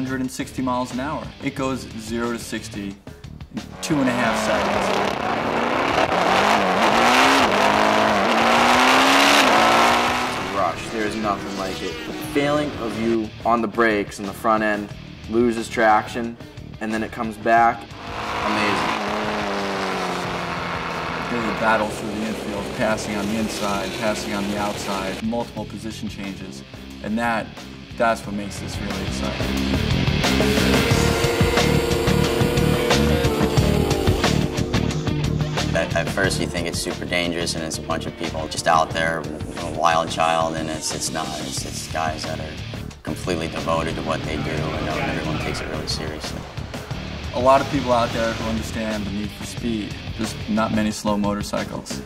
160 miles an hour. It goes 0 to 60 in 2.5 seconds. It's a rush. There's nothing like it. The failing of you on the brakes in the front end loses traction, and then it comes back. Amazing. There's a battle through the infield, passing on the inside, passing on the outside, multiple position changes, and that's what makes this really exciting. At first you think it's super dangerous and it's a bunch of people just out there, a wild child, and it's not. It's guys that are completely devoted to what they do, and everyone takes it really seriously. A lot of people out there who understand the need for speed. There's not many slow motorcycles.